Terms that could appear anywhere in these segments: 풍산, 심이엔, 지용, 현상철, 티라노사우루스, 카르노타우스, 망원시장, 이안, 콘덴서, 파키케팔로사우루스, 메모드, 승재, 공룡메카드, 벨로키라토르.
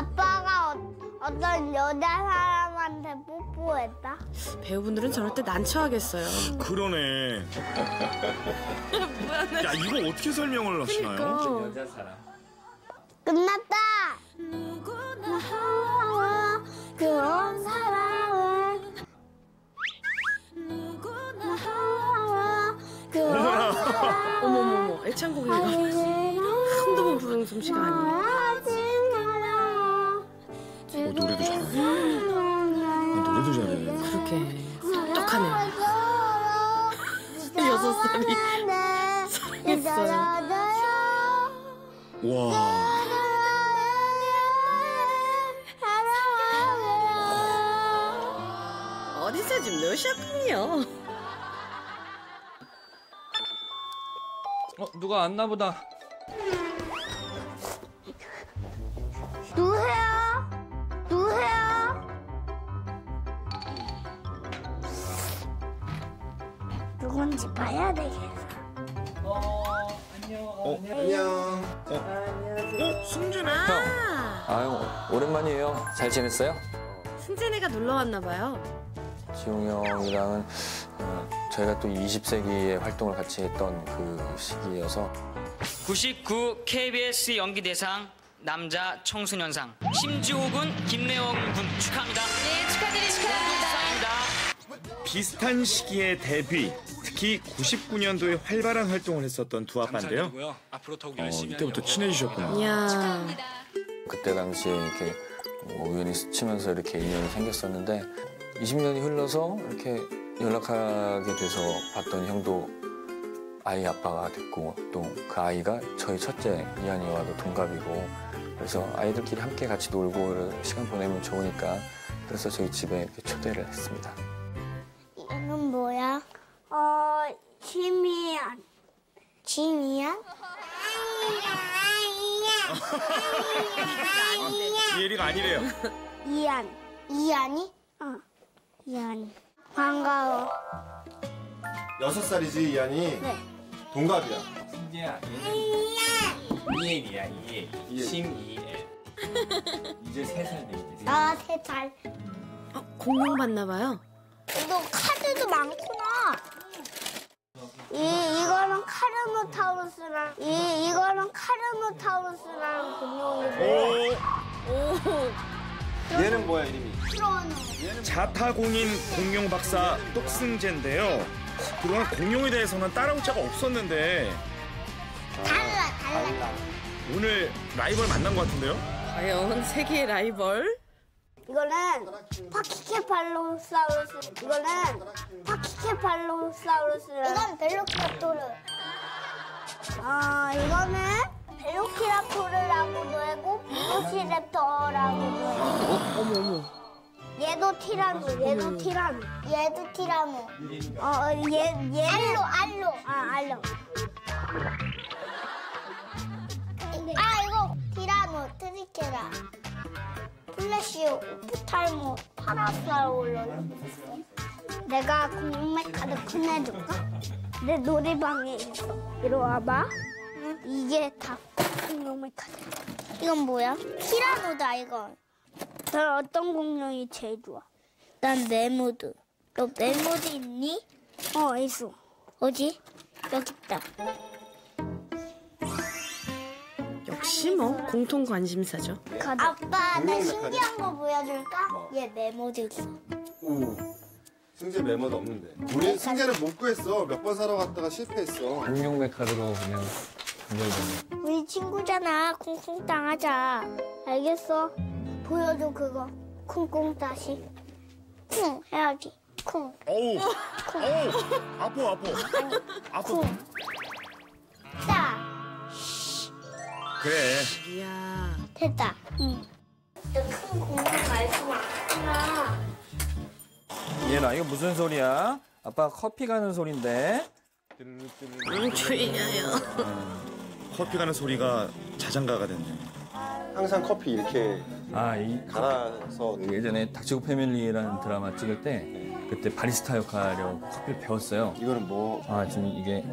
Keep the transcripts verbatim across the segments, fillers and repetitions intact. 아빠가 어, 어떤 여자 사람한테 뽀뽀했다? 배우분들은 저럴 때 난처하겠어요. 그러네. 뭐야, 야, 이거 어떻게 설명을 하시나요? 그러니까. 여자 사람. 끝났다. 누구나 하와 그런 사람은 누구나 하와 그런 사람. 어머머머, 애창곡이다. 한두 번 부르는 솜씨가 아니에요. 어, 노래도 잘해. 아, 노래도 잘해. 그렇게 똑똑하네. 여섯 살이 사랑했어요. 와. 어디서 좀 노셨군요. 어, 누가 왔나 보다. 누군지 봐야 되겠어. 어, 안녕. 어, 안녕. 안녕. 어, 승재네. 아, 아유, 오랜만이에요. 잘 지냈어요? 승재네가 놀러 왔나 봐요. 지용 형이랑은 어, 저희가 또 이십 세기의 활동을 같이 했던 그 시기여서. 구십구 케이비에스 연기대상 남자 청소년상 심지호군 김래원군 축하합니다. 네, 축하드립니다. 비슷한 시기에 데뷔. 특히 구십구 년도에 활발한 활동을 했었던 두 아빠인데요. 어, 이때부터 친해지셨구나. 이야. 축하합니다. 그때 당시에 이렇게 우연히 스치면서 이렇게 인연이 생겼었는데 이십 년이 흘러서 이렇게 연락하게 돼서 봤던 형도 아이 아빠가 됐고 또 그 아이가 저희 첫째 이안이와도 동갑이고 그래서 아이들끼리 함께 같이 놀고 시간 보내면 좋으니까 그래서 저희 집에 이렇게 초대를 했습니다. 이건 뭐야? 어, 지미안. 지미안? 지혜리가 아니래요. 이안. 이안이? 어. 이안이. 반가워. 여섯 살이지, 이안이? 네. 동갑이야. 승재야. 이엔이야, 이엔. 심이엔. 이제 세 살 돼, 이제. 나 세 살. 어, 공룡 봤나 봐요. 너 카드도 많구나. 이 이거는 카르노타우스랑 이 이거는 카르노타우스랑 공룡이고. 오. 얘는 뭐야 이름이? 티라노. 자타공인 공룡 박사 똑승재인데요. 그동안 공룡에 대해서는 따라오자가 없었는데. 달라 달라. 오늘 라이벌 만난 것 같은데요? 과연 세계의 라이벌? 이거는 파키케팔로사우루스. 이거는 파키케팔로사우루스. 이건 벨로키라토르. 아, 어, 이거는 벨로키라토르라고도 하고 벨로시랩터라고도 하고. 어머 어머. 얘도 티라노. 얘도 티라노. 얘도 티라노. 어, 얘 얘. 알로 알로. 아, 알로. 아, 이거 티라노 트리케라. 플래시, 오프탈모, 파라사올로. 내가 공룡메카드 끝내줄까? 내 놀이방에 있어. 이리 와봐. 응. 이게 다 공룡메카드. 이건 뭐야? 티라노다, 이건. 넌 어떤 공룡이 제일 좋아? 난 메모드. 너 메모드 있니? 어, 있어. 어디? 여기 있다. 역시 뭐 공통 관심사죠. 아빠, 나 신기한 거 보여줄까? 어. 얘 메모드 있어. 오, 승재 메모드 없는데. 우리 승재를 못 구했어. 몇 번 사러 갔다가 실패했어. 공룡메카드로 그냥 공룡. 우리 친구잖아. 쿵쿵 당하자. 알겠어. 보여줘 그거. 쿵쿵 다시. 쿵 해야지. 쿵. 어우. 쿵. 어우. 아파 아파. 아니. 아파. 쿵. 딱. 그래. 이야. 됐다. 응. 너 큰 공룡 말고 많구나. 얘나 이거 무슨 소리야? 아빠 커피 가는 소린데. 안 보이냐요. 커피 가는 소리가 자장가가 됐네. 항상 커피 이렇게. 아, 이 갈아서. 예전에 닥치고 패밀리라는 드라마 찍을 때 그때 바리스타 역할을 커피를 배웠어요. 이거는 뭐? 아, 지금 이게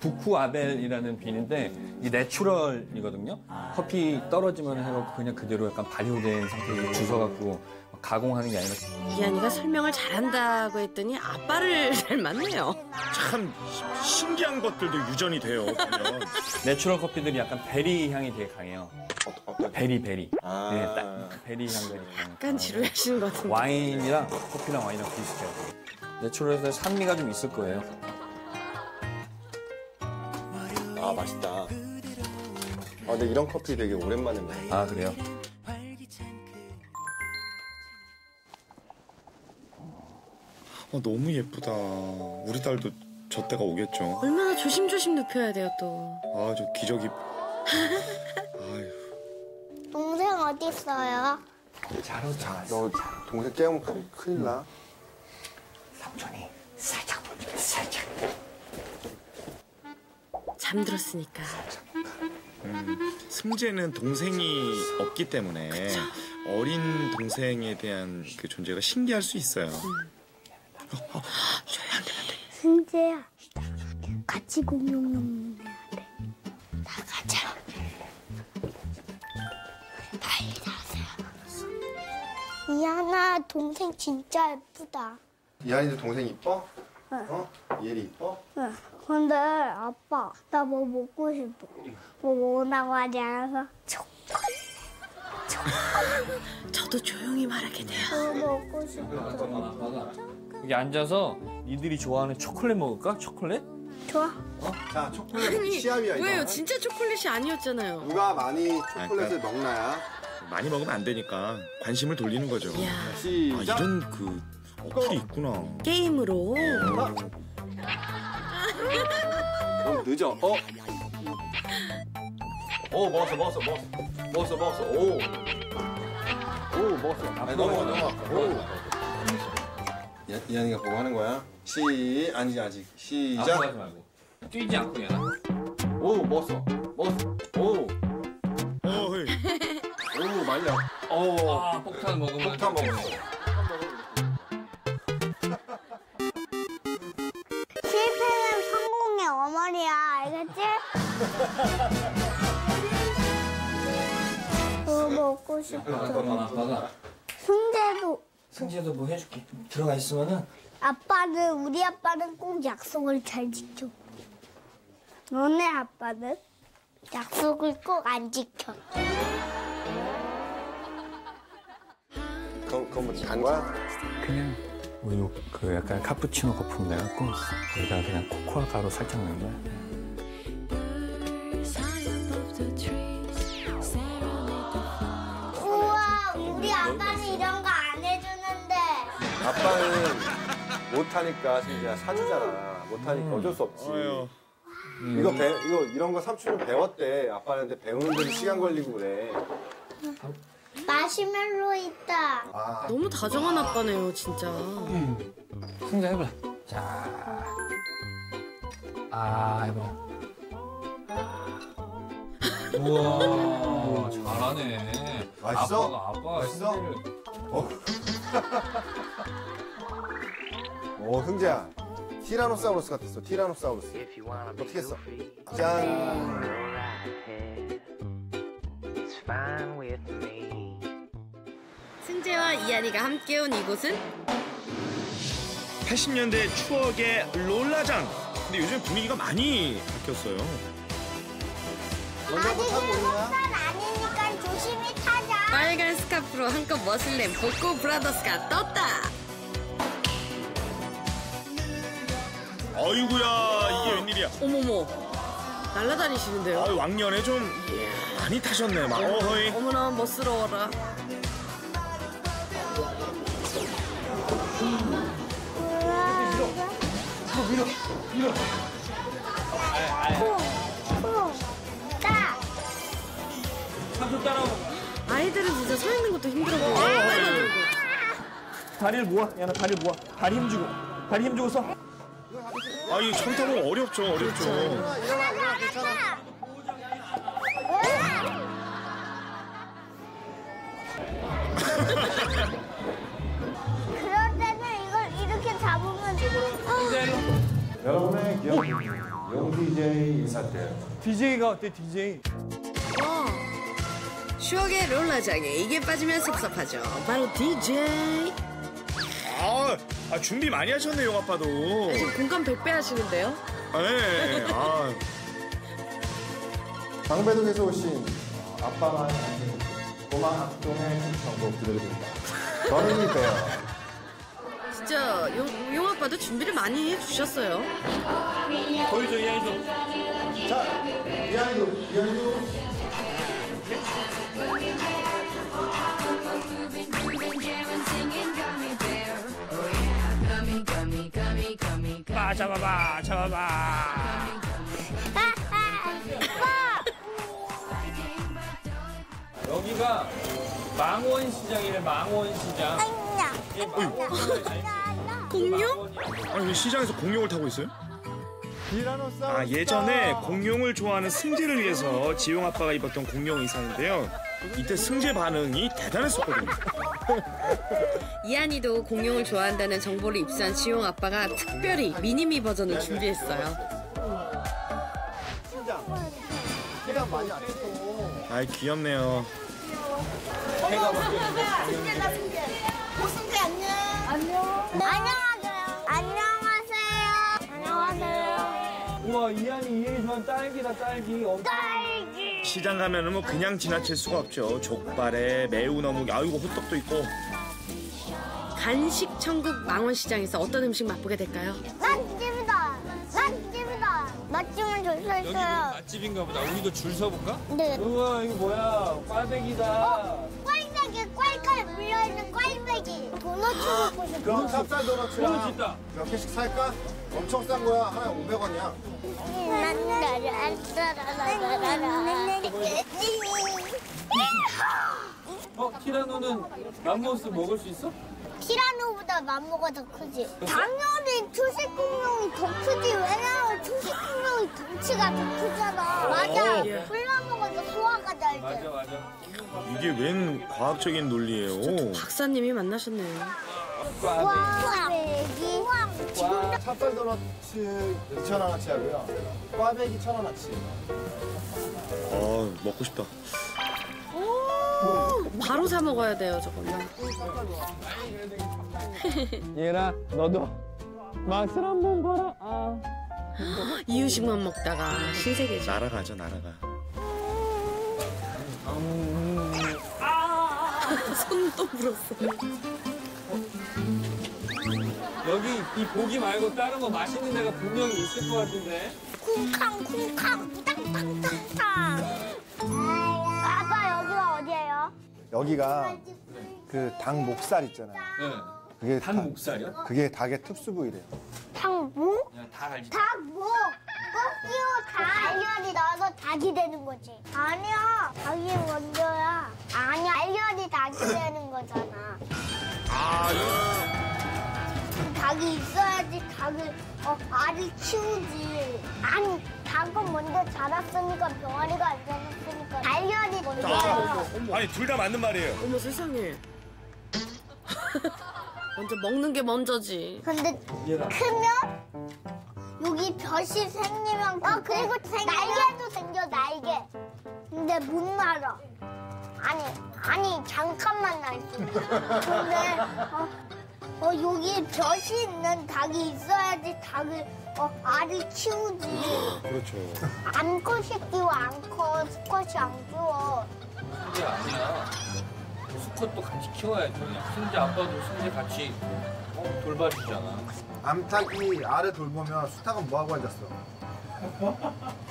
부쿠아벨이라는 빈인데 이게 내추럴이거든요. 커피 떨어지면 해갖고 그냥 그대로 약간 발효된 상태로 주워갖고 가공하는 게 아니라. 이안이가 설명을 잘한다고 했더니 아빠를 잘 맞네요. 참 신기한 것들도 유전이 돼요. 내추럴 커피들이 약간 베리 향이 되게 강해요. 베리 베리. 아 네, 딱 베리 향이. 약간 지루하신 것 같은데. 와인이랑 커피랑 와인이랑 비슷해요. 내추럴에서 산미가 좀 있을 거예요. 아 맛있다. 아 근데 이런 커피 되게 오랜만에 먹어요. 아 그래요? 아, 너무 예쁘다. 우리 딸도 저 때가 오겠죠. 얼마나 조심조심 눕혀야 돼요 또. 아 저 기저귀. 아휴. 동생 어디 있어요? 잘 오자. 너 동생 깨우면 큰일 나. 삼촌이 살짝 보자. 살짝. 잠들었으니까. 살짝. 음, 승재는 동생이 없기 때문에 그쵸? 어린 동생에 대한 그 존재가 신기할 수 있어요. 음. 어, 어, 줘야 안 돼, 안 돼. 승재야, 같이 공룡 해야 돼. 나가자. 빨리 나가자. 이안아, 동생 진짜 예쁘다. 이안이도 동생 이뻐? 응. 어? 예리 이뻐? 응. 근데 아빠, 나 뭐 먹고 싶어. 뭐 먹는다고 하지 않아서? 초콜릿. 초콜릿. 저도 조용히 말하게 돼요. 뭐 먹고 싶어. 여기 앉아서 니들이 좋아하는 초콜릿 먹을까? 초콜릿? 좋아. 어? 자, 초콜릿 시합이야. 왜요? 이거. 진짜 초콜릿이 아니었잖아요. 누가 많이 초콜릿을 그러니까, 먹나야? 많이 먹으면 안 되니까 관심을 돌리는 거죠. 이야. 아, 이런 그 어플이 있구나. 게임으로. 어. 너무 늦어. 어? 오, 먹었어, 먹었어, 먹었어. 먹었어, 먹었어. 오. 오, 먹었어. 아니, 넘어가, 넘어가. 이안이가 보고 하는 거야. 시 아니지 아직 시작. 하지 말고. 뛰지 않고 이안아. 오 먹었어 먹었어. 오. 오. 오 말려. 오. 아, 폭탄 먹으면. 폭탄 먹었어. 실패는 성공의 어머니야 알겠지? 뭐 먹고 싶어. 승재도. 승재도 뭐 해줄게. 들어가 있으면은. 아빠는 우리 아빠는 꼭 약속을 잘 지켜. 너네 아빠는 약속을 꼭 안 지켜. 그건 그건 뭐 단 거야? 그냥 우유 그 약간 카푸치노 거품 내갖고 거기다가 그냥 코코아 가루 살짝 넣는 거야. 우와 우리 아빠는 이런 거. 아빠는 못하니까 승재야 사주잖아. 못하니까 어쩔 수 없지. 음. 이거 배 이거 이런 거 삼촌은 배웠대. 아빠한테 배우는 데도 시간 걸리고 그래. 마시멜로 있다. 아, 너무 다정한 와. 아빠네요 진짜. 음. 승재 해봐. 자, 아 해봐. 우와 잘하네. 맛있어? 아빠가 아빠가 맛있어? 어. 오, 승재야. 티라노사우루스 같았어. 티라노사우루스. 어떻게 했어? 짠. 승재와 이안이가 함께 온 이곳은 팔십 년대 추억의 롤라장. 근데 요즘 분위기가 많이 바뀌었어요. 아직 일곱 살 아니니까 조심히 타자. 빨간 스카프로 한껏 멋을 낸 복고 브라더스가 떴다. 아이고야 이게 웬일이야. 어머머 날아다니시는데요. 아유, 왕년에 좀 많이 타셨네. 막. 어허이. 어머나 멋스러워라. 밀어 밀어 밀어. 딱. 삼촌 따라오고. 아이들은 진짜 서 있는 것도 힘들어 보여. 다리를 모아, 야나 다리를 모아. 다리 힘주고, 다리 힘주고 서. 아, 이거 처음 타보면 어렵죠, 어렵죠. 일어나, 일어나, 괜찮아. 그럴 때는 이걸 이렇게 잡. 잡으면 아. 여러분의 기억 용 디제이 인사드려요. 디제이가 어때 디제이? 와, 추억의 롤러장에 이게 빠지면 섭섭하죠. 바로 디제이. 아, 아 준비 많이 하셨네 용 아빠도. 아, 지금 공감 백 배 하시는데요? 아, 네. 아. 방배동에서 오신 아빠만 아시는 꼬마 학동의 정보 부탁드립니다. 어른이 돼요. 진짜 용, 용 아빠도 준비를 많이 해주셨어요. 보이죠 이안이도. 자, 이안이도, 이안이도. 봐, 잡아봐, 잡아봐. 여기가 망원시장이래, 망원시장. 공룡? 아니, 시장에서 공룡을 타고 있어요? 아, 예전에 공룡을 좋아하는 승재를 위해서 지용 아빠가 입었던 공룡 의상인데요. 이때 승재 반응이 대단했었거든요. 이안이도 공룡을 좋아한다는 정보를 입수한 지용 아빠가 특별히 미니미 버전을 준비했어요. 시장 많이 안 했어. 아이, 귀엽네요. 어머, 승재, 나 승재. 오, 승재, 안녕. 안녕. 안녕하세요. 안녕하세요. 안녕하세요. 우와, 이안이 이안이 좋아하는 딸기다, 딸기. 딸기. 시장 가면은 뭐 그냥 지나칠 수가 없죠. 족발에 매운 어묵, 아이고, 호떡도 있고. 간식 천국 망원시장에서 어떤 음식 맛보게 될까요? 맛집이다. 맛집이다. 맛집은 줄 서 있어요. 맛집인가 보다. 우리도 줄 서볼까? 네. 우와, 이거 뭐야? 꽈배기다. 어, 꽈배기, 꽈깔 물려있는 꽈배기. 도넛 먹고 싶어. 그럼 찹쌀 도넛이랑 도넛 몇 개씩 살까? 엄청 싼 거야. 하나에 오백 원이야. 어, 티라노는 맘모스 먹을 수 있어? 티라노보다 맘모가 더 크지. 당연히 초식공룡이 더 크지. 왜냐면 초식공룡이 덩치가 더 크잖아. 맞아. 골라먹어서 소화가 잘 돼. 맞아, 맞아. 이게 웬 과학적인 논리예요? 박사님이 만나셨네요. 꽈배기. 와, 찹쌀 도넛이 이천 원어치 하고요. 꽈배기 천 원어치. 아, 먹고 싶다. 바로 사 먹어야 돼요, 저거는. 얘라, 너도 맛을 한번 봐라. 아. 이유식만 먹다가 신세계죠. 날아가죠, 날아가. 음... 아! 손 또 물었어. 여기 이 고기 말고 다른 거 맛있는 데가 분명히 있을 것 같은데. 쿵쾅 쿵쾅 무당탕탕탕. 아빠 여기가 어디예요? 여기가 그 닭 목살 있잖아요. 네. 그게 닭 목살이요? 그게 닭의 특수 부위래요. 닭 목? 다 알지. 닭 목. 꼭지로 닭 알열이 나와서 닭이 되는 거지. 아니야. 닭이 먼저야. 아니야. 알열이 닭이 되는 거잖아. 아. 닭이 있어야지 닭을 어, 알을 키우지. 아니 닭은 먼저 자랐으니까 병아리가 안 자랐으니까 알열이 먼저. 아, 아니 둘 다 맞는 말이에요. 어머 세상에. 먼저 먹는 게 먼저지. 근데 크면 여기 벼시 생기면 어 그리고 생기면 날개도 생겨 날개. 근데 못 날아. 아니 아니 잠깐만 날 수 있어. 근데 어. 어 여기 벼시 있는 닭이 있어야지 닭을 어 알을 키우지. 그렇죠. 암컷이 키워 암컷, 수컷이 안 키워. 그게 아니야. 수컷도 같이 키워야죠. 승재 아빠도 승재 같이 어, 돌봐주잖아. 암탉이 알을 돌보면 수탉은 뭐하고 앉았어? 어?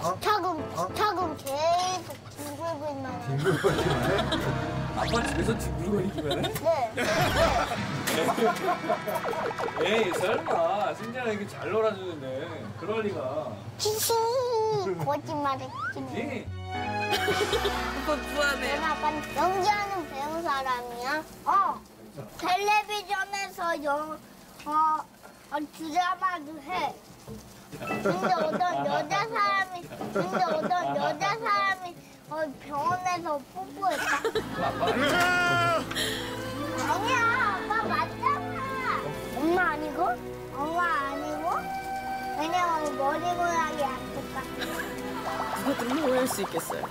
수탉은 어? 수탉은 계속 뒹굴고 있나요? 뒹굴고 있나요? 아빠 집에서 뒹굴고 있기만 해? 네. 에이 설마 승재랑 이렇게 잘 놀아주는데 그럴 리가. 키시 거짓말했지. 오빠 부하네. 엄마 아빠는 연기하는 배우 사람이야? 어. 텔레비전에서 영 어, 어 드라마도 해. 근데 어떤 여자 사람이 근데 어떤 여자 사람이 어 병원에서 뽀뽀했다. 아니야 아빠 맞잖아. 엄마 아니고? 엄마 아니고? 왜냐면 머리고락이 안 똑같아. 누가 들으면 오해할 수 있겠어요.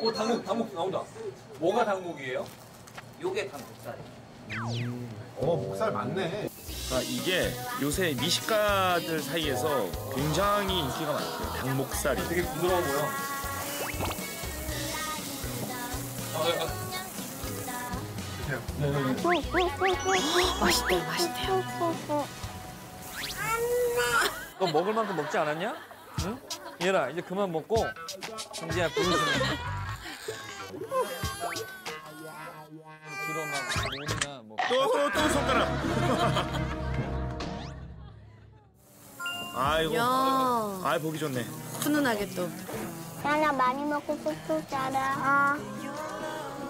오, 당국, 당국 나온다. 뭐가 당국이에요? 요게 당국살이에요. 음. 어, 목살 맞네. 그러니까 이게 요새 미식가들 사이에서 굉장히 인기가 많대요. 닭목살이 되게 부드러워 보여. 맛있대요, 맛있대요. 너 먹을 만큼 먹지 않았냐? 응? 얘라, 이제 그만 먹고 승재야 부르시면 들어만 뭐. 또, 또 손가락. 아이고, 아 보기 좋네. 훈훈하게 또. 나나 많이 먹고 푹푹 자라. 아.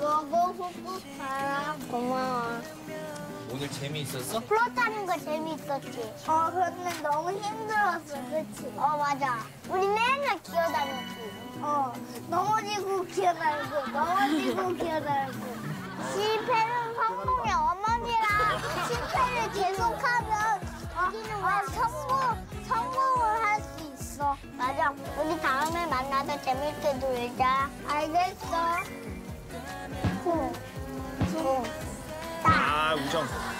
먹어 푹푹 자라. 고마워. 오늘 재미있었어? 플롯하는 거 재미있었지. 어, 근데 너무 힘들었어, 그치? 어, 맞아. 우리 맨날 기어다녔지. 어, 넘어지고 기어다니고, 넘어지고 기어다니고. 실패는 성공의 어머니랑 실패를 계속하면 어, 어, 성공. 성공을 할 수 있어. 맞아. 우리 다음에 만나서 재밌게 놀자. 알겠어. 쿵. 쿵. 아, 우정.